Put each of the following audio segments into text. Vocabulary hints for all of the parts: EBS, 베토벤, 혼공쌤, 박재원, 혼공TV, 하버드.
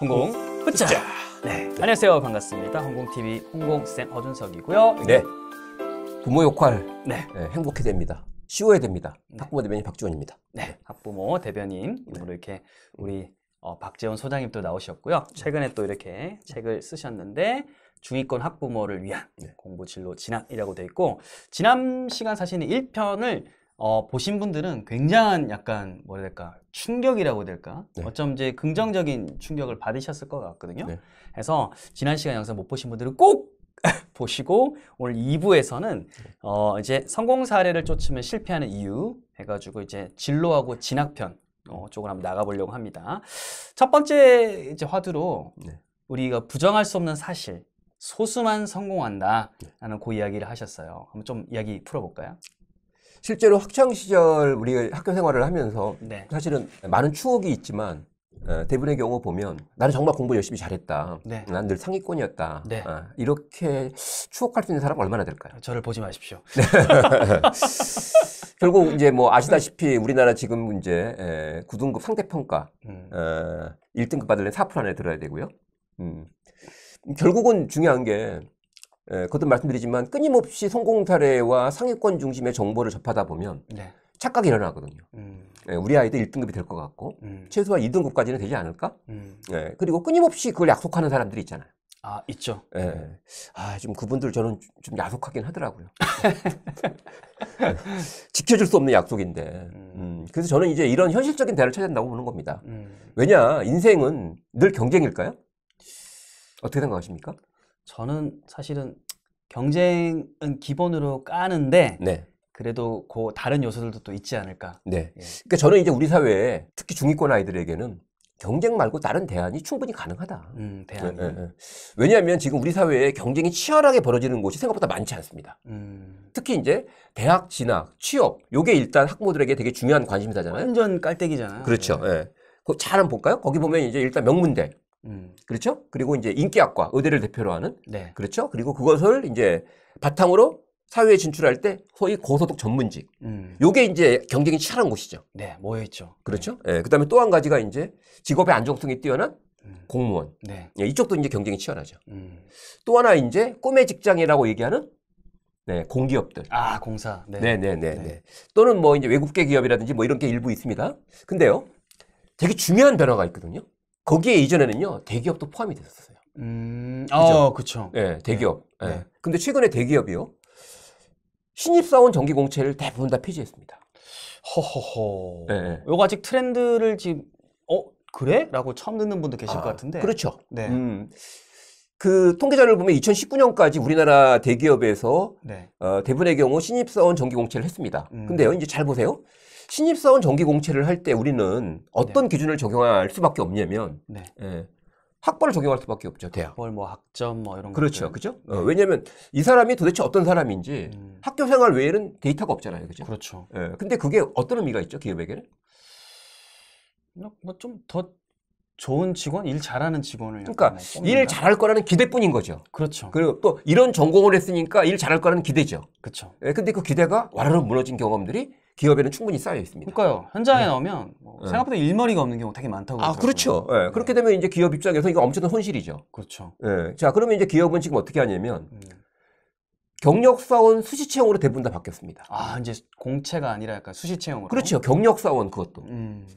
혼공 훗자. 네. 안녕하세요, 반갑습니다. 혼공TV 혼공쌤 허준석이고요. 네. 부모 역할. 네. 네. 행복해 됩니다. 쉬워야 됩니다. 네. 학부모 대변인 박재원입니다. 네. 네. 학부모 대변인 으로 네. 이렇게 우리 박재원 소장님도 나오셨고요. 최근에 또 이렇게 책을 쓰셨는데 중위권 학부모를 위한 네. 공부 진로 진학이라고 돼 있고, 지난 시간 사실은 1편을 보신 분들은 굉장한 약간 뭐라 해야 될까, 충격이라고 해야 될까, 네. 어쩜 이제 긍정적인 충격을 받으셨을 것 같거든요. 네. 그래서 지난 시간 영상 못 보신 분들은 꼭 보시고, 오늘 2부에서는 이제 성공 사례를 쫓으면 실패하는 이유 해가지고 이제 진로하고 진학편 쪽으로 한번 나가보려고 합니다. 첫 번째 이제 화두로 네. 우리가 부정할 수 없는 사실, 소수만 성공한다 라는 그 이야기를 하셨어요. 한번 좀 이야기 풀어볼까요? 실제로 학창시절 우리 학교 생활을 하면서 네. 사실은 많은 추억이 있지만 대부분의 경우 보면 나는 정말 공부 열심히 잘했다. 네. 난 늘 상위권이었다. 네. 이렇게 추억할 수 있는 사람 얼마나 될까요? 저를 보지 마십시오. 결국 이제 뭐 아시다시피 우리나라 지금 이제 9등급 상대평가 1등급 받으려면 4% 안에 들어야 되고요. 결국은 중요한 게 거듭 말씀드리지만 끊임없이 성공 사례와 상위권 중심의 정보를 접하다 보면 네. 착각이 일어나거든요. 예, 우리 아이도 1등급이 될 것 같고 최소한 2등급까지는 되지 않을까? 예, 그리고 끊임없이 그걸 약속하는 사람들이 있잖아요. 아, 있죠. 예. 아, 좀 그분들 저는 좀 야속하긴 하더라고요. 지켜줄 수 없는 약속인데. 그래서 저는 이제 이런 현실적인 대안을 찾아야 된다고 보는 겁니다. 왜냐, 인생은 늘 경쟁일까요? 어떻게 생각하십니까? 저는 사실은 경쟁은 기본으로 까는데 네. 그래도 그 다른 요소들도 또 있지 않을까. 네. 예. 그러니까 저는 이제 우리 사회에 특히 중위권 아이들에게는 경쟁 말고 다른 대안이 충분히 가능하다. 대안이. 예. 왜냐하면 지금 우리 사회에 경쟁이 치열하게 벌어지는 곳이 생각보다 많지 않습니다. 특히 이제 대학 진학, 취업, 요게 일단 학부모들에게 되게 중요한 관심사잖아요. 완전 깔때기잖아요. 그렇죠. 네. 예. 그거 잘 한번 볼까요? 거기 보면 이제 일단 명문대. 그렇죠? 그리고 이제 인기학과, 의대를 대표로 하는. 네. 그렇죠? 그리고 그것을 이제 바탕으로 사회에 진출할 때 소위 고소득 전문직. 요게 이제 경쟁이 치열한 곳이죠. 네, 모여있죠. 그렇죠? 네. 네. 그 다음에 또 한 가지가 이제 직업의 안정성이 뛰어난 공무원. 네. 네. 이쪽도 이제 경쟁이 치열하죠. 또 하나 이제 꿈의 직장이라고 얘기하는 네, 공기업들. 아, 공사. 네네네네. 네, 네, 네. 네. 또는 뭐 이제 외국계 기업이라든지 뭐 이런 게 일부 있습니다. 근데요, 되게 중요한 변화가 있거든요. 거기에 이전에는요, 대기업도 포함이 됐었어요. 그렇죠. 예, 대기업. 네. 예. 네. 근데 최근에 대기업이요, 신입사원 정기공채를 대부분 다 폐지했습니다. 허허허. 예. 요거 아직 트렌드를 지금, 그래? 라고 처음 듣는 분도 계실 것 같은데. 그렇죠. 네. 그 통계자료를 보면 2019년까지 우리나라 대기업에서 네. 대부분의 경우 신입사원 정기공채를 했습니다. 근데요, 이제 잘 보세요. 신입사원 정기공채를 할 때 우리는 어떤 네. 기준을 적용할 수밖에 없냐면 네. 예, 학벌을 적용할 수밖에 없죠. 대학. 학벌, 뭐 학점, 뭐 이런 거. 그렇죠, 그렇죠. 네. 왜냐하면 이 사람이 도대체 어떤 사람인지 학교생활 외에는 데이터가 없잖아요, 그렇죠. 그렇죠. 예, 근데 그게 어떤 의미가 있죠, 기업에게는? 뭐 좀 더 좋은 직원, 일 잘하는 직원을. 그러니까 일 잘할 거라는 기대뿐인 거죠. 그렇죠. 그리고 또 이런 전공을 했으니까 일 잘할 거라는 기대죠. 그렇죠. 예, 근데 그 기대가 와르르 무너진 경험들이 기업에는 충분히 쌓여 있습니다. 그러니까요. 현장에 네. 나오면 뭐 생각보다 일머리가 없는 경우가 되게 많다고. 아, 그렇죠. 네. 그렇게 되면 이제 기업 입장에서 이거 엄청난 손실이죠. 그렇죠. 네. 자, 그러면 이제 기업은 지금 어떻게 하냐면 경력사원 수시채용으로 대부분 다 바뀌었습니다. 아, 이제 공채가 아니라 약간 수시채용으로. 그렇죠. 경력사원 그것도.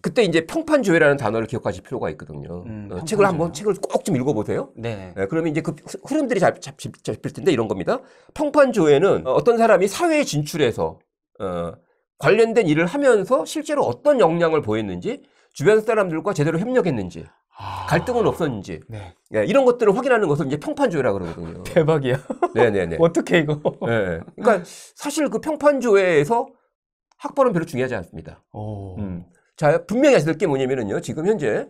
그때 이제 평판조회라는 단어를 기억하실 필요가 있거든요. 책을 한번, 책을 꼭 좀 읽어보세요. 네. 네. 그러면 이제 그 흐름들이 잡힐 텐데 이런 겁니다. 평판조회는 어떤 사람이 사회에 진출해서 관련된 일을 하면서 실제로 어떤 역량을 보였는지, 주변 사람들과 제대로 협력했는지, 갈등은 없었는지, 네. 네, 이런 것들을 확인하는 것을 이제 평판조회라 그러거든요. 대박이야. 네네네. 어떻게 이거? 네. 그러니까 사실 그 평판조회에서 학벌은 별로 중요하지 않습니다. 자, 분명히 아실 게 뭐냐면요, 지금 현재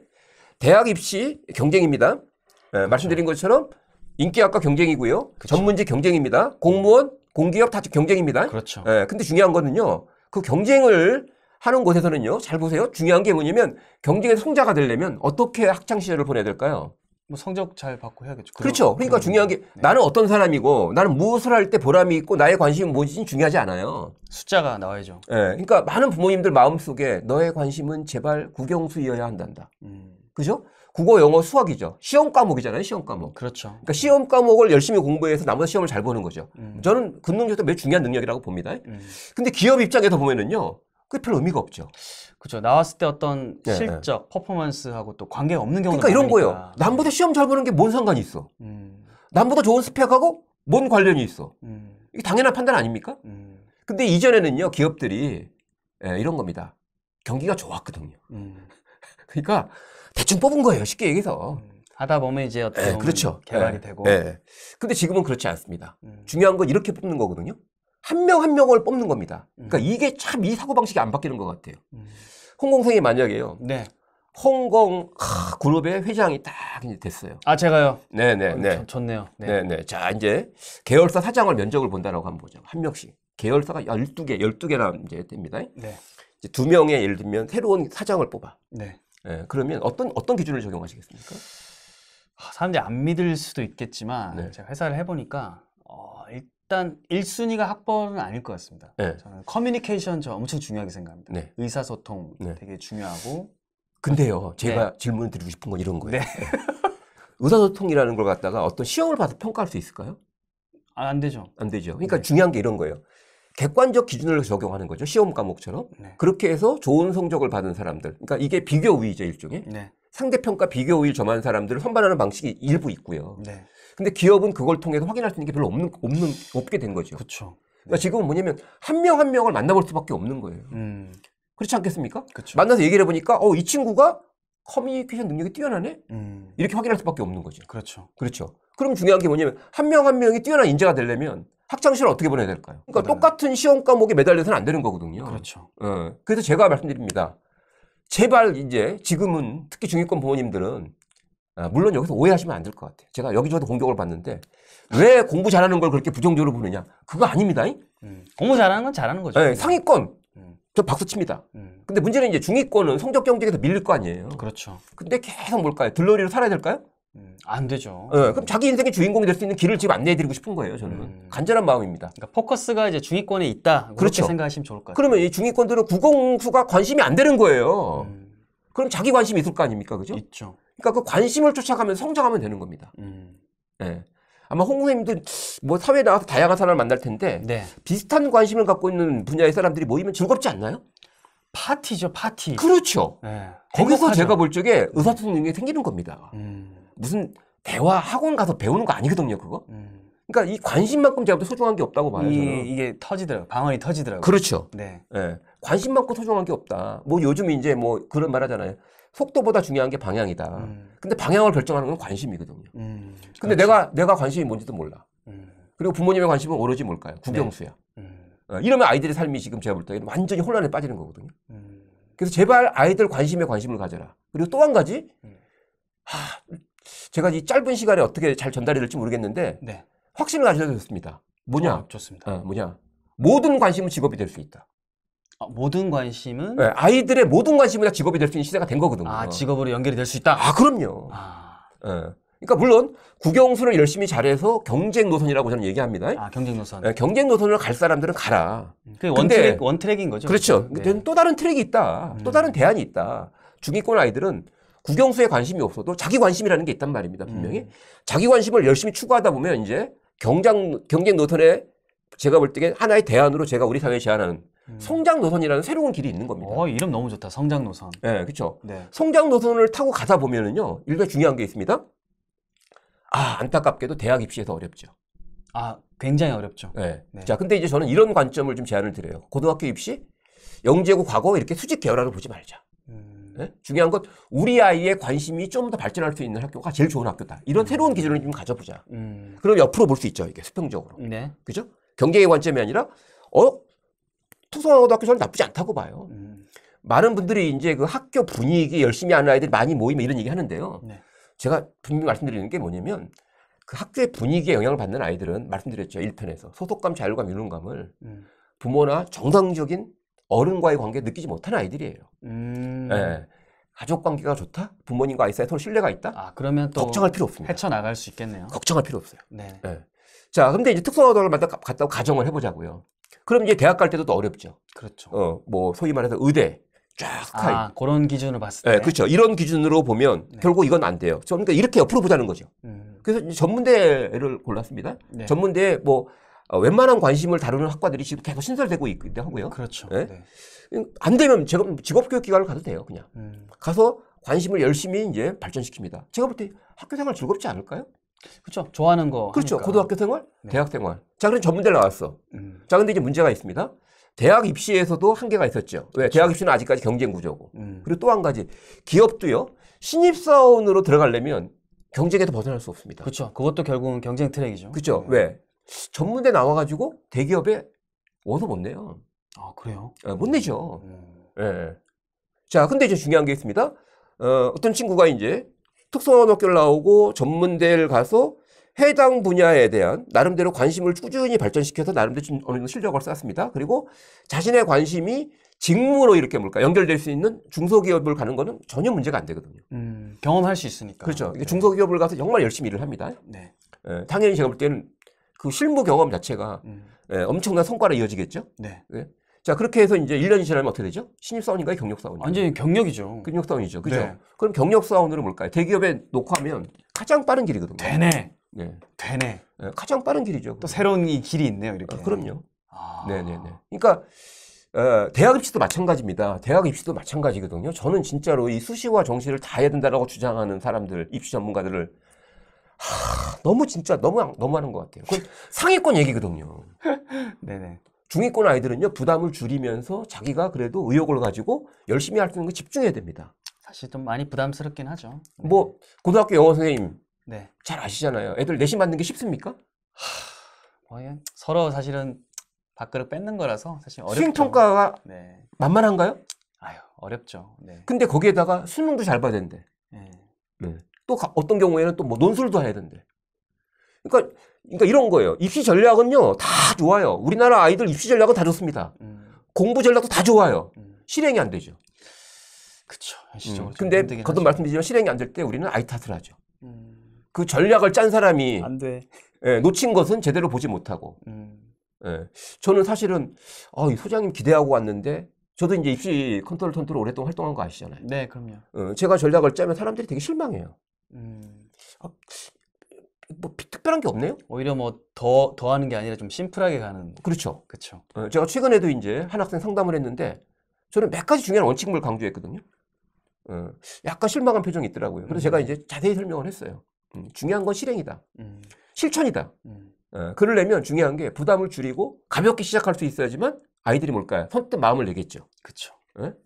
대학 입시 경쟁입니다. 네, 말씀드린 것처럼 인기학과 경쟁이고요, 그쵸. 전문직 경쟁입니다. 공무원, 공기업 다 경쟁입니다. 그렇죠. 네, 근데 중요한 거는요, 그 경쟁을 하는 곳에서는요, 잘 보세요. 중요한 게 뭐냐면 경쟁에서 승자가 되려면 어떻게 학창시절을 보내야 될까요? 뭐 성적 잘 받고 해야겠죠. 그렇죠. 그러니까 중요한 게 네. 나는 어떤 사람이고 나는 무엇을 할 때 보람이 있고 나의 관심은 뭐지 중요하지 않아요. 숫자가 나와야죠. 예. 네, 그러니까 많은 부모님들 마음속에 너의 관심은 제발 국영수이어야 한단다. 그죠? 국어, 영어, 수학이죠. 시험 과목이잖아요. 시험 과목. 그렇죠. 그러니까 시험 과목을 열심히 공부해서 나머지 시험을 잘 보는 거죠. 저는 금능력도 매우 중요한 능력이라고 봅니다. 근데 기업 입장에서 보면은요, 그게 별 의미가 없죠. 그렇죠. 나왔을 때 어떤 실적, 퍼포먼스하고 또 관계가 없는 경우가 많으니까. 그러니까 이런 거예요. 남보다 시험 잘 보는 게 뭔 상관이 있어. 남보다 좋은 스펙하고 뭔 관련이 있어. 이게 당연한 판단 아닙니까? 근데 이전에는요, 기업들이 이런 겁니다. 경기가 좋았거든요. 그러니까 대충 뽑은 거예요. 쉽게 얘기해서. 하다 보면 이제 어떤 그렇죠. 개발이 되고. 근데 지금은 그렇지 않습니다. 중요한 건 이렇게 뽑는 거거든요. 한 명 한 명을 뽑는 겁니다. 그러니까 이게 참 이 사고방식이 안 바뀌는 것 같아요. 혼공생이 만약에요. 네. 혼공 그룹의 회장이 딱 이제 됐어요. 아, 제가요? 네네. 좋네요. 네네. 자, 이제 계열사 사장을 면접을 본다라고 한번 보죠. 한 명씩. 계열사가 12개나 이제 됩니다. 네. 이제 2명의 예를 들면 새로운 사장을 뽑아. 네. 네. 그러면 어떤 기준을 적용하시겠습니까? 사람들이 안 믿을 수도 있겠지만 네. 제가 회사를 해보니까 일단 1순위가 학벌은 아닐 것 같습니다. 네. 저는 커뮤니케이션 엄청 중요하게 생각합니다. 네. 의사소통 되게 중요하고. 근데요, 제가 질문을 드리고 싶은 건 이런 거예요. 네. 의사소통이라는 걸 갖다가 어떤 시험을 봐서 평가할 수 있을까요? 안 되죠. 안 되죠. 그러니까 중요한 게 이런 거예요. 객관적 기준을 적용하는 거죠. 시험 과목처럼. 네. 그렇게 해서 좋은 성적을 받은 사람들. 그러니까 이게 비교 우위죠, 일종의. 네. 상대평가 비교 우위를 점한 사람들을 선발하는 방식이 일부 있고요. 네. 근데 기업은 그걸 통해서 확인할 수 있는 게 별로 없게 된 거죠. 그렇죠. 그러니까 지금은 뭐냐면 한 명을 만나볼 수밖에 없는 거예요. 그렇지 않겠습니까? 그쵸. 만나서 얘기를 해보니까 이 친구가 커뮤니케이션 능력이 뛰어나네? 이렇게 확인할 수밖에 없는 거죠. 그렇죠. 그렇죠. 그럼 중요한 게 뭐냐면 한 명이 뛰어난 인재가 되려면 학창시절을 어떻게 보내야 될까요? 그러니까 똑같은 시험 과목에 매달려서는 안 되는 거거든요. 그렇죠. 그래서 제가 말씀드립니다. 제발 이제 지금은 특히 중위권 부모님들은 물론 여기서 오해하시면 안 될 것 같아요. 제가 여기저기서 공격을 받는데 왜 공부 잘하는 걸 그렇게 부정적으로 보느냐? 그거 아닙니다. 공부 잘하는 건 잘하는 거죠. 네, 상위권. 저 박수 칩니다. 근데 문제는 이제 중위권은 성적 경쟁에서 밀릴 거 아니에요. 그렇죠. 근데 계속 뭘까요? 들러리로 살아야 될까요? 안 되죠. 네, 그럼 자기 인생의 주인공이 될 수 있는 길을 지금 안내해드리고 싶은 거예요. 저는 간절한 마음입니다. 그러니까 포커스가 이제 중위권에 있다. 그렇게 그렇죠. 생각하시면 좋을 것 같아요. 그러면 이 중위권들은 구공수가 관심이 안 되는 거예요. 그럼 자기 관심이 있을 거 아닙니까, 그죠? 있죠. 그러니까 그 관심을 쫓아가면서 성장하면 되는 겁니다. 네. 아마 홍 선생님도 뭐 사회에 나와서 다양한 사람을 만날 텐데 네. 비슷한 관심을 갖고 있는 분야의 사람들이 모이면 즐겁지 않나요? 파티죠, 파티. 그렇죠. 네, 거기서 행복하죠. 제가 볼 적에 의사소통 능력이 생기는 겁니다. 무슨 대화 학원 가서 배우는 거 아니거든요, 그거. 그러니까 이 관심만큼 제가 볼 때 소중한 게 없다고 봐요. 저는. 이게 터지더라고요. 방언이 터지더라고요. 그렇죠. 네. 네. 관심만큼 소중한 게 없다. 뭐 요즘 이제 뭐 그런 말 하잖아요. 속도보다 중요한 게 방향이다. 근데 방향을 결정하는 건 관심이거든요. 근데 내가 관심이 뭔지도 몰라. 그리고 부모님의 관심은 오로지 뭘까요? 국영수야. 네. 이러면 아이들의 삶이 지금 제가 볼 때 완전히 혼란에 빠지는 거거든요. 그래서 제발 아이들 관심에 관심을 가져라. 그리고 또 한 가지 제가 이 짧은 시간에 어떻게 잘 전달이 될지 모르겠는데 네. 확신을 가져도 좋습니다. 뭐냐? 좋습니다. 모든 관심은 직업이 될 수 있다. 모든 관심은? 네, 아이들의 모든 관심은 다 직업이 될 수 있는 시대가 된 거거든요. 아, 직업으로 연결이 될 수 있다? 아, 그럼요. 네. 그러니까 물론 국영수를 열심히 잘해서 경쟁 노선이라고 저는 얘기합니다. 아, 경쟁 노선. 네, 경쟁 노선을 갈 사람들은 가라. 원트랙인 거죠? 그렇죠. 네. 또 다른 트랙이 있다. 또 다른 대안이 있다. 중위권 아이들은 국영수에 관심이 없어도 자기 관심이라는 게 있단 말입니다. 분명히. 자기 관심을 열심히 추구하다 보면 이제 경쟁 노선에 제가 볼 때 하나의 대안으로 제가 우리 사회에 제안하는 성장 노선이라는 새로운 길이 있는 겁니다. 이름 너무 좋다. 성장 노선. 네, 그렇죠. 네. 성장 노선을 타고 가다 보면은요, 일단 중요한 게 있습니다. 안타깝게도 대학 입시에서 어렵죠. 굉장히 어렵죠. 네. 네. 자, 근데 이제 저는 이런 관점을 좀 제안을 드려요. 고등학교 입시, 영재고 과거 이렇게 수직 계열화로 보지 말자. 네? 중요한 건 우리 아이의 관심이 좀 더 발전할 수 있는 학교가 제일 좋은 학교다. 이런 새로운 기준을 좀 가져보자. 그럼 옆으로 볼 수 있죠. 이게 수평적으로. 네. 그죠? 경쟁의 관점이 아니라 특성화고등학교 저는 나쁘지 않다고 봐요. 많은 분들이 이제 그 학교 분위기 열심히 하는 아이들이 많이 모이면 이런 얘기 하는데요. 네. 제가 분명히 말씀드리는 게 뭐냐면 그 학교의 분위기에 영향을 받는 아이들은 말씀드렸죠. 1편에서 소속감, 자율감, 윤능감을 부모나 정상적인 어른과의 관계를 느끼지 못하는 아이들이에요. 네. 가족 관계가 좋다? 부모님과 아이 사이에 서로 신뢰가 있다? 그러면 또 걱정할 필요 없습니다. 헤쳐나갈 수 있겠네요. 걱정할 필요 없어요. 네. 네. 자, 근데 이제 특성화고등학교를 갔다고 가정을 해보자고요. 그럼 이제 대학 갈 때도 또 어렵죠. 그렇죠. 뭐, 소위 말해서 의대, 쫙 아, 그런 기준으로 봤을 때. 네, 그렇죠. 이런 기준으로 보면 네. 결국 이건 안 돼요. 그러니까 이렇게 옆으로 보자는 거죠. 그래서 전문대를 골랐습니다. 네. 전문대 뭐 웬만한 관심을 다루는 학과들이 지금 계속 신설되고 있기도 하고요. 그렇죠. 네. 네. 안 되면 제가 직업교육기관을 가도 돼요. 그냥 가서 관심을 열심히 이제 발전시킵니다. 제가 볼 때 학교생활 즐겁지 않을까요? 그렇죠. 좋아하는 거. 그렇죠. 하니까. 고등학교생활, 네. 대학생활. 자, 그럼 전문대를 나왔어. 자, 근데 이제 문제가 있습니다. 대학 입시에서도 한계가 있었죠. 왜? 그렇죠. 대학 입시는 아직까지 경쟁 구조고. 그리고 또 한 가지 기업도요. 신입사원으로 들어가려면 경쟁에도 벗어날 수 없습니다. 그렇죠. 그것도 결국은 경쟁 트랙이죠. 그렇죠. 네. 왜? 전문대 나와가지고 대기업에 워서 못 내요. 아 그래요? 네, 못 내죠. 네. 자, 근데 이제 중요한 게 있습니다. 어떤 친구가 이제 특성화학교를 나오고 전문대를 가서 해당 분야에 대한 나름대로 관심을 꾸준히 발전시켜서 나름대로 어느 정도 실력을 쌓습니다. 그리고 자신의 관심이 직무로 이렇게 뭘까 연결될 수 있는 중소기업을 가는 거는 전혀 문제가 안 되거든요. 경험할 수 있으니까. 그렇죠. 네. 중소기업을 가서 정말 열심히 일을 합니다. 네. 예, 당연히 제가 볼 때는 그 실무 경험 자체가 예, 엄청난 성과로 이어지겠죠. 네. 예. 자, 그렇게 해서 이제 1년이 지나면 어떻게 되죠? 신입사원인가요? 경력사원인가요? 완전히 경력이죠. 경력사원이죠. 그죠? 네. 그럼 경력사원으로 뭘까요? 대기업에 녹화하면 가장 빠른 길이거든요. 되네. 네. 되네. 네. 가장 빠른 길이죠. 또 새로운 이 길이 있네요, 이렇게. 아, 그럼요. 아. 네네네. 그러니까, 대학 입시도 마찬가지입니다. 대학 입시도 마찬가지거든요. 저는 진짜로 이 수시와 정시를 다 해야 된다라고 주장하는 사람들, 입시 전문가들을 너무 진짜 너무 하는 것 같아요. 그건 상위권 얘기거든요. 네네. 중위권 아이들은요, 부담을 줄이면서 자기가 그래도 의욕을 가지고 열심히 할 수 있는 거 집중해야 됩니다. 사실 좀 많이 부담스럽긴 하죠. 네. 뭐, 고등학교 영어 선생님, 네. 잘 아시잖아요. 애들 내신 받는 게 쉽습니까? 서로 사실은 밥그릇 뺏는 거라서 사실 어렵죠. 수행평가가 네. 만만한가요? 아유, 어렵죠. 네. 근데 거기에다가 수능도 잘 봐야 된대. 네. 네. 또 어떤 경우에는 또 뭐 논술도 해야 된대. 그러니까 이런 거예요. 입시 전략은요, 다 좋아요. 우리나라 아이들 입시 전략은 다 좋습니다. 공부 전략도 다 좋아요. 실행이 안 되죠. 그쵸. 근데 거듭 말씀드리지만 실행이 안 될 때 우리는 아이 탓을 하죠. 그 전략을 짠 사람이 안 돼. 예, 놓친 것은 제대로 보지 못하고. 예, 저는 사실은 이 소장님 기대하고 왔는데 저도 이제 입시 컨트롤 톤트로 오랫동안 활동한 거 아시잖아요. 네, 그럼요. 제가 전략을 짜면 사람들이 되게 실망해요. 뭐 특별한 게 없네요. 오히려 뭐 더 하는 게 아니라 좀 심플하게 가는. 그렇죠. 그렇죠. 제가 최근에도 이제 한 학생 상담을 했는데 저는 몇 가지 중요한 원칙을 강조했거든요. 약간 실망한 표정이 있더라고요. 그래서 제가 이제 자세히 설명을 했어요. 중요한 건 실행이다. 실천이다. 그러려면 중요한 게 부담을 줄이고 가볍게 시작할 수 있어야지만 아이들이 뭘까요? 선뜻 마음을 내겠죠. 그렇죠.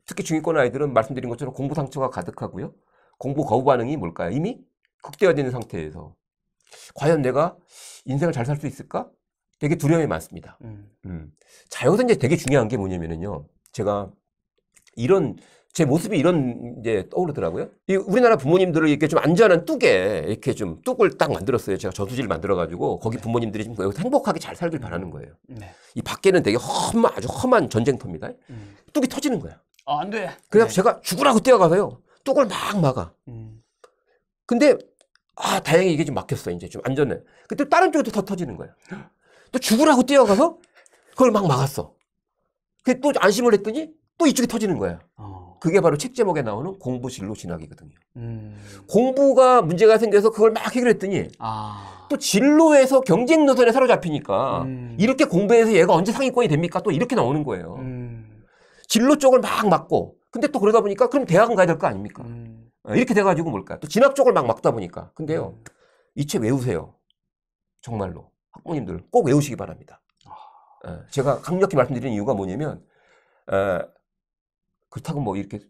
특히 중위권 아이들은 말씀드린 것처럼 공부 상처가 가득하고요. 공부 거부 반응이 뭘까요? 이미 극대화되는 상태에서 과연 내가 인생을 잘 살 수 있을까? 되게 두려움이 많습니다. 자, 여기서 이제 되게 중요한 게 뭐냐면요. 제가 제 모습이 이런 이제 떠오르더라고요. 이 우리나라 부모님들을 이렇게 좀 안전한 뚝에 이렇게 좀 뚝을 딱 만들었어요. 제가 저수지를 만들어가지고 거기 부모님들이 지금 여기서 행복하게 잘 살길 바라는 거예요. 네. 이 밖에는 되게 아주 험한 전쟁터입니다. 뚝이 터지는 거야. 아, 안 돼. 그래서 네. 제가 죽으라고 뛰어가서요. 뚝을 막 막아. 근데 다행히 이게 좀 막혔어. 이제 좀 안전해. 그때 다른 쪽에 더 터지는 거야. 또 죽으라고 뛰어가서 그걸 막 막았어. 그래서 또 안심을 했더니 또 이쪽이 터지는 거야. 그게 바로 책 제목에 나오는 공부실로 진학이거든요. 공부가 문제가 생겨서 그걸 막 해결했더니 또 진로에서 경쟁 노선에 사로잡히니까 이렇게 공부해서 얘가 언제 상위권이 됩니까? 또 이렇게 나오는 거예요. 진로 쪽을 막 막고 근데 또 그러다 보니까 그럼 대학은 가야 될 거 아닙니까? 이렇게 돼가지고 뭘까? 또 진학 쪽을 막 막다 보니까. 근데요, 이 책 외우세요. 정말로. 학부모님들 꼭 외우시기 바랍니다. 제가 강력히 말씀드리는 이유가 뭐냐면 그렇다고 뭐 이렇게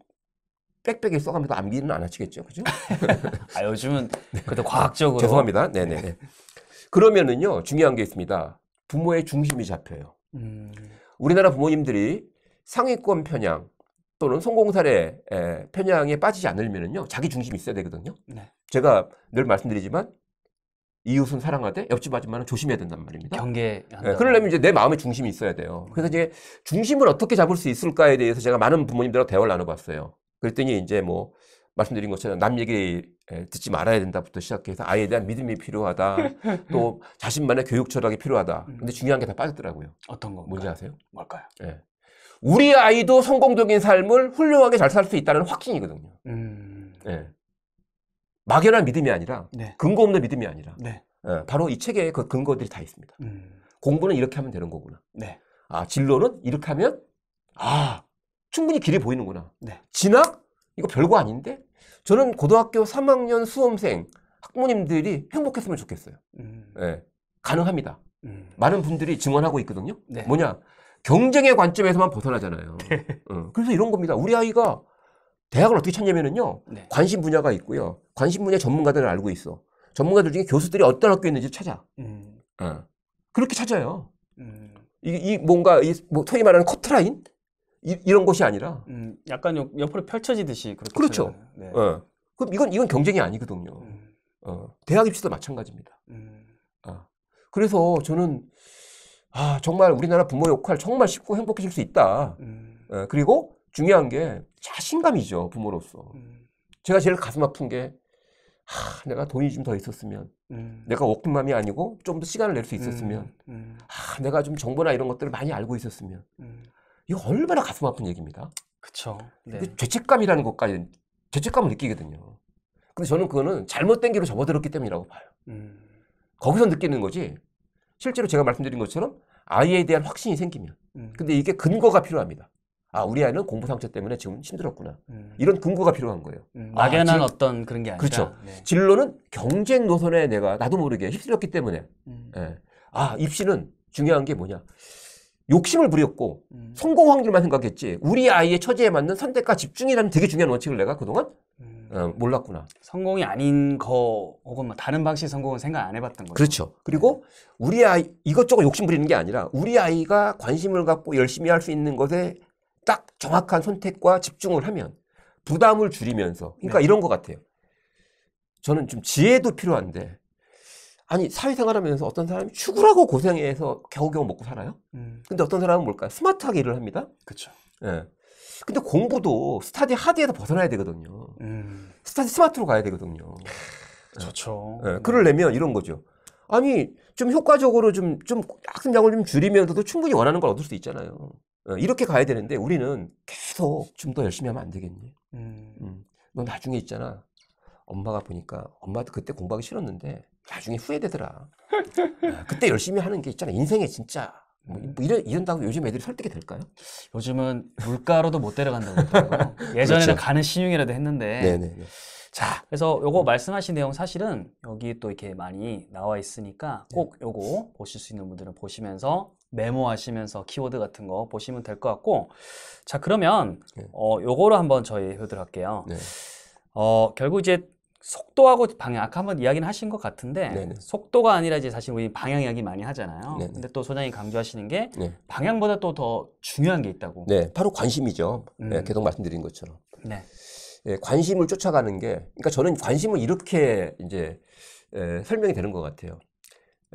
빽빽이 써가면서 암기는 안 하시겠죠, 그죠? 요즘은 그래도 과학적으로. 죄송합니다. 네네. 그러면은요, 중요한 게 있습니다. 부모의 중심이 잡혀요. 우리나라 부모님들이 상위권 편향 또는 성공 사례 편향에 빠지지 않으면은요, 자기 중심이 있어야 되거든요. 네. 제가 늘 말씀드리지만 이웃은 사랑하되 옆집 아줌마는 조심해야 된단 말입니다. 경계한다. 그러려면 이제 내 마음의 중심이 있어야 돼요. 그래서 이제 중심을 어떻게 잡을 수 있을까에 대해서 제가 많은 부모님들하고 대화를 나눠봤어요. 그랬더니 이제 뭐 말씀드린 것처럼 남 얘기 듣지 말아야 된다부터 시작해서 아이에 대한 믿음이 필요하다. 또 자신만의 교육 철학이 필요하다. 근데 중요한 게 다 빠졌더라고요. 어떤 거? 뭔지 아세요? 뭘까요? 예. 우리 아이도 성공적인 삶을 훌륭하게 잘 살 수 있다는 확신이거든요. 네. 막연한 믿음이 아니라, 네. 근거 없는 믿음이 아니라, 네. 네. 바로 이 책에 그 근거들이 다 있습니다. 공부는 이렇게 하면 되는 거구나. 네. 아, 진로는 이렇게 하면, 아, 충분히 길이 보이는구나. 네. 진학? 이거 별거 아닌데? 저는 고등학교 3학년 수험생, 학부모님들이 행복했으면 좋겠어요. 네. 가능합니다. 많은 분들이 증언하고 있거든요. 네. 뭐냐? 경쟁의 관점에서만 벗어나잖아요. 네. 그래서 이런 겁니다. 우리 아이가 대학을 어떻게 찾냐면요. 네. 관심 분야가 있고요. 관심 분야 전문가들을 알고 있어. 전문가들 중에 교수들이 어떤 학교에 있는지 찾아. 그렇게 찾아요. 이 뭔가 뭐 소위 말하는 커트라인? 이런 것이 아니라. 약간 옆으로 펼쳐지듯이. 그렇게 그렇죠. 네. 그럼 이건 경쟁이 아니거든요. 대학 입시도 마찬가지입니다. 그래서 저는 아, 정말 우리나라 부모의 역할 정말 쉽고 행복해질 수 있다. 예, 그리고 중요한 게 자신감이죠, 부모로서. 제가 제일 가슴 아픈 게 아, 내가 돈이 좀 더 있었으면, 내가 워킹맘이 아니고 좀 더 시간을 낼 수 있었으면, 아, 내가 좀 정보나 이런 것들을 많이 알고 있었으면. 이거 얼마나 가슴 아픈 얘기입니다. 그쵸. 네. 죄책감이라는 것까지 죄책감을 느끼거든요. 근데 저는 그거는 잘못된 길로 접어들었기 때문이라고 봐요. 거기서 느끼는 거지. 실제로 제가 말씀드린 것처럼 아이에 대한 확신이 생기면. 근데 이게 근거가 필요합니다. 아, 우리 아이는 공부 상태 때문에 지금 힘들었구나. 이런 근거가 필요한 거예요. 막연한 어떤 그런 게 아니라. 그렇죠. 네. 진로는 경쟁 노선에 내가 나도 모르게 휩쓸렸기 때문에. 예. 아, 입시는 중요한 게 뭐냐. 욕심을 부렸고 성공 확률만 생각했지. 우리 아이의 처지에 맞는 선택과 집중이라는 되게 중요한 원칙을 내가 그동안 몰랐구나. 성공이 아닌 거 혹은 뭐 다른 방식의 성공은 생각 안 해봤던 거죠. 그렇죠. 그리고 우리 아이 이것저것 욕심 부리는 게 아니라 우리 아이가 관심을 갖고 열심히 할 수 있는 것에 딱 정확한 선택과 집중을 하면 부담을 줄이면서 그러니까 네. 이런 것 같아요. 저는 좀 지혜도 필요한데 아니 사회생활하면서 어떤 사람이 죽으라고 고생해서 겨우겨우 먹고 살아요. 근데 어떤 사람은 뭘까요? 스마트하게 일을 합니다. 그렇죠. 예. 근데 공부도 스터디 하드에서 벗어나야 되거든요. 스터디 스마트로 가야 되거든요. 좋죠. 예. 그러려면 이런 거죠. 아니 좀 효과적으로 좀 학습량을 좀 줄이면서도 충분히 원하는 걸 얻을 수 있잖아요. 예. 이렇게 가야 되는데 우리는 계속 좀 더 열심히 하면 안 되겠니? 너 나중에 있잖아. 엄마가 보니까 엄마도 그때 공부하기 싫었는데 나중에 후회되더라. 그때 열심히 하는 게 있잖아. 인생에 진짜 뭐 이런다고 요즘 애들이 설득이 될까요? 요즘은 물가로도 못 데려간다고 그러더라고요. 예전에는 그렇죠. 가는 신용이라도 했는데. 네네. 자, 그래서 요거 말씀하신 내용 사실은 여기 또 이렇게 많이 나와 있으니까 꼭 네. 요거 보실 수 있는 분들은 보시면서 메모하시면서 키워드 같은 거 보시면 될 것 같고. 자, 그러면 네. 요거로 한번 저희 해보도록 할게요. 네. 결국 이제 속도하고 방향, 아까 한번 이야기는 하신 것 같은데 네네. 속도가 아니라 이제 사실 우리 방향 이야기 많이 하잖아요. 네네. 근데 또 소장이 강조하시는 게 네. 방향보다 또 더 중요한 게 있다고. 네, 바로 관심이죠. 네, 계속 말씀드린 것처럼. 네. 네, 관심을 쫓아가는 게, 그러니까 저는 관심을 이렇게 이제 설명이 되는 것 같아요.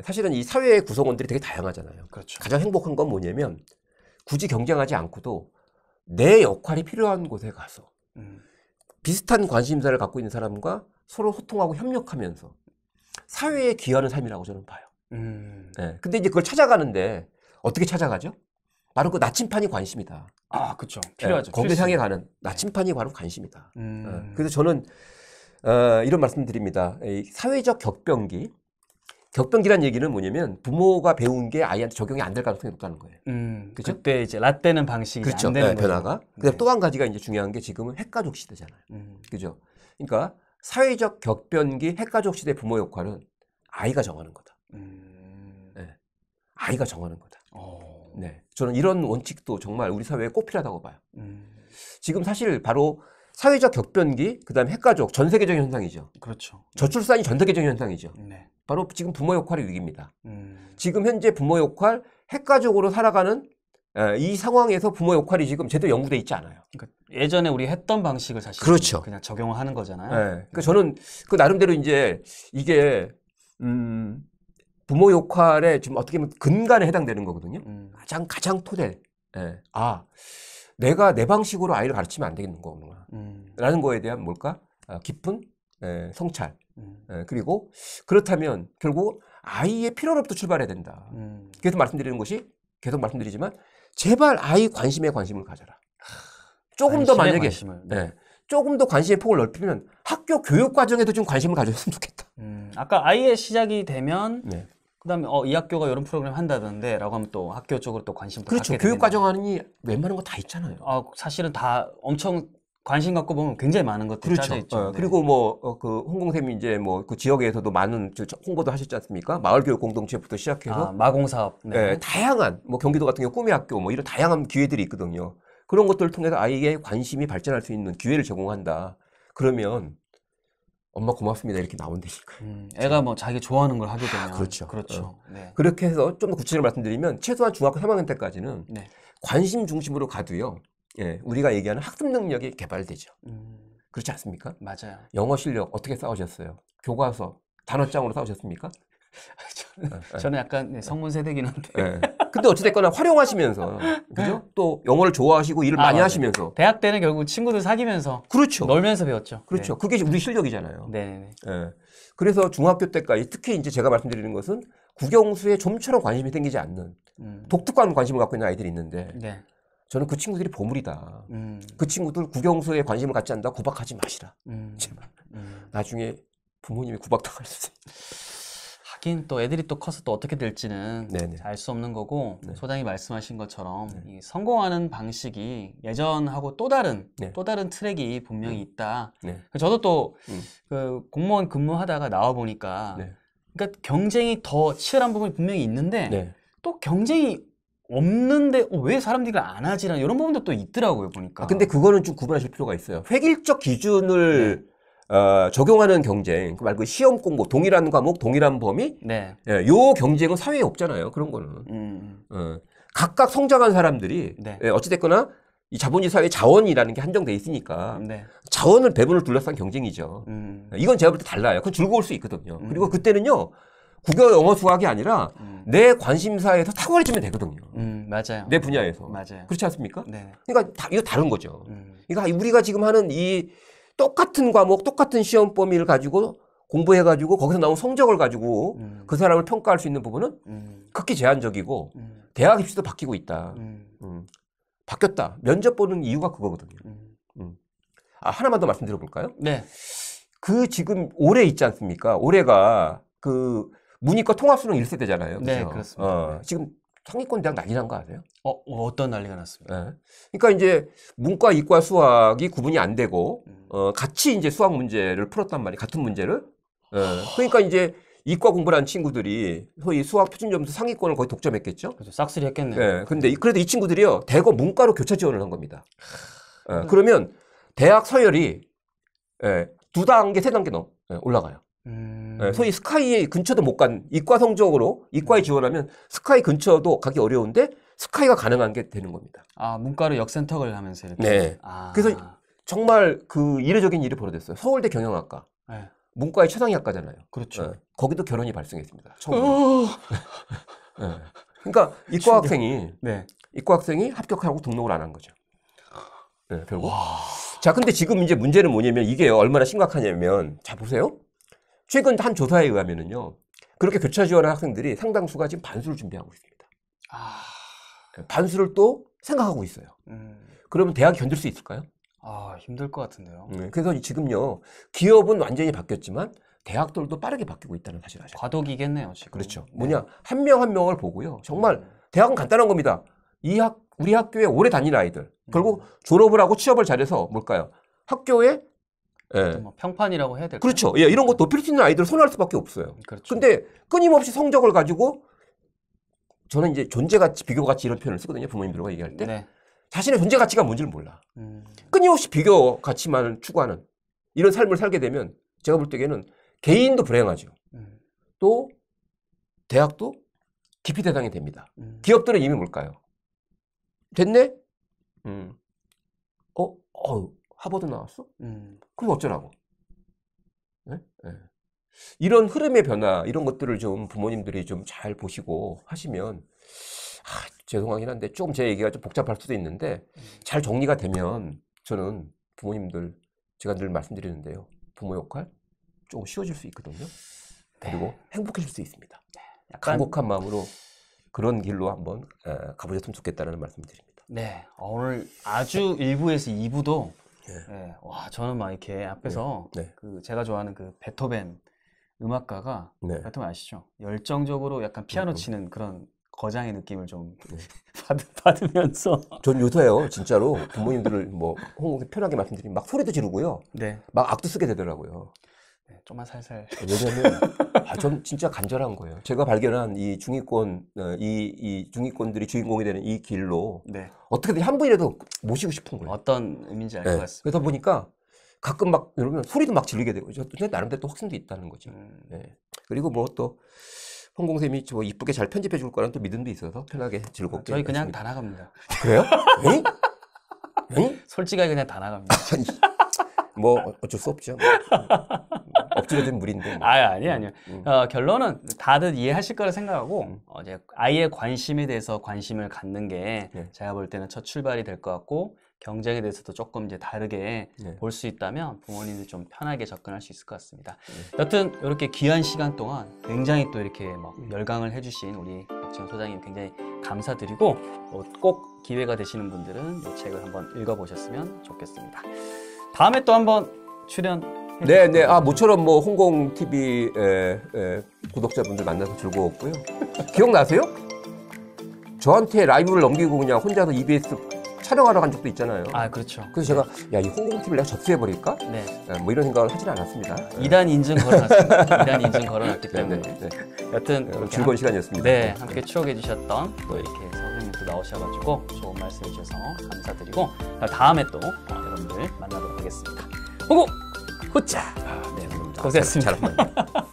사실은 이 사회의 구성원들이 되게 다양하잖아요. 그렇죠. 가장 행복한 건 뭐냐면 굳이 경쟁하지 않고도 내 역할이 필요한 곳에 가서 비슷한 관심사를 갖고 있는 사람과 서로 소통하고 협력하면서 사회에 기여하는 삶이라고 저는 봐요. 네. 근데 이제 그걸 찾아가는데 어떻게 찾아가죠? 바로 그 나침판이 관심이다. 아, 그렇죠. 필요하죠. 거기를 향해 가는 나침판이 바로 관심이다. 네. 그래서 저는 이런 말씀 드립니다. 사회적 격변기. 격변기란 얘기는 뭐냐면 부모가 배운 게 아이한테 적용이 안 될 가능성이 높다는 거예요. 그렇죠? 그때 이제 라떼는 방식이 그렇죠. 안 되는 네, 거죠. 변화가. 그다음 네. 또 한 가지가 이제 중요한 게 지금은 핵가족 시대잖아요. 그죠? 그러니까 사회적 격변기 핵가족 시대 부모 역할은 아이가 정하는 거다. 네. 아이가 정하는 거다. 네. 저는 이런 원칙도 정말 우리 사회에 꼭 필요하다고 봐요. 지금 사실 바로 사회적 격변기, 그다음 핵가족 전 세계적인 현상이죠. 그렇죠. 저출산이 전 세계적인 현상이죠. 네. 바로 지금 부모 역할의 위기입니다. 지금 현재 부모 역할, 핵가족으로 살아가는 이 상황에서 부모 역할이 지금 제대로 연구돼 있지 않아요. 그러니까 예전에 우리 했던 방식을 사실 그렇죠. 그냥 적용을 하는 거잖아요. 네. 그러니까 저는 그 나름대로 이제 이게 부모 역할에 좀 어떻게 보면 근간에 해당되는 거거든요. 가장 토대. 네. 아, 내가 내 방식으로 아이를 가르치면 안 되는 거구나. 라는 거에 대한 뭘까? 깊은 성찰. 예, 그리고 그렇다면 결국 아이의 필요로부터 출발해야 된다. 그래서 말씀드리는 것이 계속 말씀드리지만 제발 아이 관심을 가져라. 조금 더 만약에 네, 조금 더 관심의 폭을 넓히면 학교 교육 과정에도 좀 관심을 가졌으면 좋겠다. 아까 아이의 시작이 되면 네. 그다음에 이 학교가 이런 프로그램 한다던데라고 하면 또 학교 쪽으로 또 관심도 갖게 되는. 그렇죠. 교육 과정이 웬만한 거 다 있잖아요. 사실은 다 엄청 관심 갖고 보면 굉장히 많은 것들이 짜져 있죠. 네. 그리고 그 혼공쌤이 이제 그 지역에서도 많은 홍보도 하셨지 않습니까? 마을 교육 공동체부터 시작해서 마공 사업. 네. 네, 다양한 경기도 같은 경우 꿈의 학교 이런 다양한 기회들이 있거든요. 그런 것들을 통해서 아이의 관심이 발전할 수 있는 기회를 제공한다. 그러면 엄마 고맙습니다 이렇게 나온다니까. 애가 자기 좋아하는 걸 하게 되면. 그렇죠. 네. 그렇게 해서 좀 더 구체적으로 말씀드리면 최소한 중학교 3학년 때까지는 네. 관심 중심으로 가도요. 예, 우리가 얘기하는 학습 능력이 개발되죠. 그렇지 않습니까? 맞아요. 영어 실력 어떻게 쌓으셨어요? 교과서 단어장으로 쌓으셨습니까? 저는 약간 성문 세대긴 한데. 네. 근데 어찌됐거나 활용하시면서, 그죠? 또 영어를 좋아하시고 일을 많이 맞아요. 하시면서. 대학 때는 결국 친구들 사귀면서. 그렇죠. 놀면서 배웠죠. 그렇죠. 네. 그게 우리 실력이잖아요. 네. 네. 그래서 중학교 때까지 특히 이제 제가 말씀드리는 것은 국영수에 좀처럼 관심이 생기지 않는 독특한 관심을 갖고 있는 아이들이 있는데. 네. 저는 그 친구들이 보물이다. 그 친구들 국영수에 관심을 갖지 않는다. 구박하지 마시라. 제발. 나중에 부모님이 구박당할 수 있어요. 하긴 또 애들이 또 커서 또 어떻게 될지는 알 수 없는 거고 네. 소장이 말씀하신 것처럼 네. 이 성공하는 방식이 예전하고 또 다른 네. 트랙이 분명히 있다. 네. 저도 또 그 공무원 근무하다가 나와 보니까 네. 그러니까 경쟁이 더 치열한 부분이 분명히 있는데 네. 또 경쟁이 없는데 왜 사람들이 안 하지라 이런 부분도 또 있더라고요 보니까. 근데 그거는 좀 구분하실 필요가 있어요. 획일적 기준을 네. 적용하는 경쟁, 그 말고 시험 공부, 동일한 과목, 동일한 범위, 네. 예, 요 경쟁은 사회에 없잖아요. 그런 거는. 각각 성장한 사람들이, 네. 예, 어찌됐거나, 이 자본주의 사회의 자원이라는 게 한정돼 있으니까, 네. 자원을 배분을 둘러싼 경쟁이죠. 이건 제가 볼 때 달라요. 그건 즐거울 수 있거든요. 그리고 그때는요, 국어, 영어, 수학이 아니라, 내 관심사에서 탁월해지면 되거든요. 맞아요. 내 분야에서. 맞아요. 그렇지 않습니까? 네. 그러니까, 이거 다른 거죠. 그러니까, 우리가 지금 하는 똑같은 과목, 똑같은 시험 범위를 가지고 공부해가지고 거기서 나온 성적을 가지고 그 사람을 평가할 수 있는 부분은 극히 제한적이고 대학 입시도 바뀌고 있다. 바뀌었다. 면접 보는 이유가 그거거든요. 하나만 더 말씀드려 볼까요? 네. 그 지금 올해 있지 않습니까? 올해가 그 문이과 통합수능 1세대잖아요. 그렇죠? 네, 그렇습니다. 지금 상위권 대학 난리 난 거 아세요? 어떤 난리가 났습니까? 네. 그러니까 이제 문과, 이과, 수학이 구분이 안 되고 같이 이제 수학 문제를 풀었단 말이에요. 같은 문제를. 그러니까 이제 이과 공부를 한 친구들이 소위 수학 표준 점수 상위권을 거의 독점했겠죠. 그렇죠. 싹쓸이 했겠네요. 네. 근데 그래도 이 친구들이요. 대거 문과로 교차 지원을 한 겁니다. 그러면 대학 서열이 네, 2단계, 3단계 올라가요. 네, 소위 스카이의 근처도 못 간 이과 성적으로 이과에 지원하면 스카이 근처도 가기 어려운데 스카이가 가능한 게 되는 겁니다. 문과로 역선택을 하면서 이렇게. 네. 그래서 정말 그 이례적인 일이 벌어졌어요. 서울대 경영학과. 네. 문과의 최상위 학과잖아요. 그렇죠. 네. 거기도 결혼이 발생했습니다. 처음으로. 네. 그러니까 이과 학생이 합격하고 등록을 안 한 거죠. 네, 결국. 자, 근데 지금 이제 문제는 뭐냐면 이게요. 얼마나 심각하냐면 자, 보세요. 최근 한 조사에 의하면은요, 그렇게 교차 지원한 학생들이 상당수가 지금 반수를 준비하고 있습니다. 반수를 또 생각하고 있어요. 그러면 대학이 견딜 수 있을까요? 힘들 것 같은데요. 그래서 지금요, 기업은 완전히 바뀌었지만, 대학들도 빠르게 바뀌고 있다는 사실 아시죠? 과도기겠네요, 지금. 그렇죠. 네. 한 명 한 명을 보고요. 정말, 대학은 간단한 겁니다. 우리 학교에 오래 다닌 아이들. 결국 졸업을 하고 취업을 잘해서 뭘까요? 학교에 예. 평판이라고 해야 될까요? 그렇죠. 예, 이런 거 높일 수 있는 아이들을 선호할 수밖에 없어요. 그렇죠. 근데 끊임없이 성적을 가지고 저는 이제 존재가치, 비교가치 이런 표현을 쓰거든요. 부모님들과 얘기할 때. 네. 자신의 존재가치가 뭔지를 몰라. 끊임없이 비교가치만을 추구하는 이런 삶을 살게 되면 제가 볼 때에는 개인도 불행하죠. 또 대학도 기피 대상이 됩니다. 기업들은 이미 뭘까요? 됐네? 하버드 나왔어? 그럼 어쩌라고? 네? 네. 이런 흐름의 변화, 이런 것들을 좀 부모님들이 좀 잘 보시고 하시면, 죄송하긴 한데, 조금 제 얘기가 좀 복잡할 수도 있는데, 잘 정리가 되면 저는 부모님들, 제가 늘 말씀드리는데요. 부모 역할 조금 쉬워질 수 있거든요. 그리고 행복해질 수 있습니다. 네. 약간... 간곡한 마음으로 그런 길로 한번 가보셨으면 좋겠다는 말씀을 드립니다. 네, 오늘 아주 1부에서 2부도 예. 예, 와 저는 막 이렇게 앞에서 예. 네. 그 제가 좋아하는 그 베토벤 음악가가 네. 베토벤 아시죠? 열정적으로 약간 피아노 치는 그런 거장의 느낌을 좀 네. 받으면서 전 요새요 진짜로 부모님들을 뭐 편하게 말씀드리면 막 소리도 지르고요. 네. 막 악도 쓰게 되더라고요. 네, 좀만 살살. 왜냐면 전 진짜 간절한 거예요. 제가 발견한 이 중위권 이 중위권들이 주인공이 되는 이 길로 네. 어떻게든 한 분이라도 모시고 싶은 거예요. 어떤 의미인지 알 것 네. 같습니다. 그러다 보니까 가끔 막 이러면 소리도 막 질리게 되고 나름대로 또 확신도 있다는 거죠. 네. 그리고 뭐 또 혼공쌤이 저 이쁘게 잘 편집해 줄 거라는 또 믿음도 있어서 편하게 즐겁게 저희 그냥 다 나갑니다. 그래요? 에이? 에이? 솔직하게 그냥 다 나갑니다. 뭐 어쩔 수 없죠. 엎질러 된 물인데. 뭐. 아니요. 결론은 다들 이해하실 거라 생각하고 이제 아이의 관심에 대해서 관심을 갖는 게 네. 제가 볼 때는 첫 출발이 될 것 같고 경쟁에 대해서도 조금 이제 다르게 네. 볼 수 있다면 부모님들 좀 편하게 접근할 수 있을 것 같습니다. 네. 여튼 이렇게 귀한 시간 동안 굉장히 또 이렇게 막 열강을 해주신 우리 박재원 소장님 굉장히 감사드리고 꼭 기회가 되시는 분들은 이 책을 한번 읽어보셨으면 좋겠습니다. 다음에 또 한번 출연. 네네. 아, 모처럼 뭐 혼공TV 구독자분들 만나서 즐거웠고요. 기억나세요? 저한테 라이브를 넘기고 그냥 혼자서 EBS 촬영하러 간 적도 있잖아요. 아, 그렇죠. 그래서 제가 야, 이 혼공TV를 내가 접수해버릴까? 네. 뭐 이런 생각을 하진 않았습니다. 2단 인증 걸어놨습니다. 2단 인증 걸어놨기 때문에. 네. 여튼 즐거운 시간이었습니다. 네. 함께 추억해 주셨던 또 이렇게 선생님도 나오셔가지고 좋은 말씀 해주셔서 감사드리고 다음에 또 여러분들 만나도록 하겠습니다. 고고! 후짜! 네, 고생하셨습니다.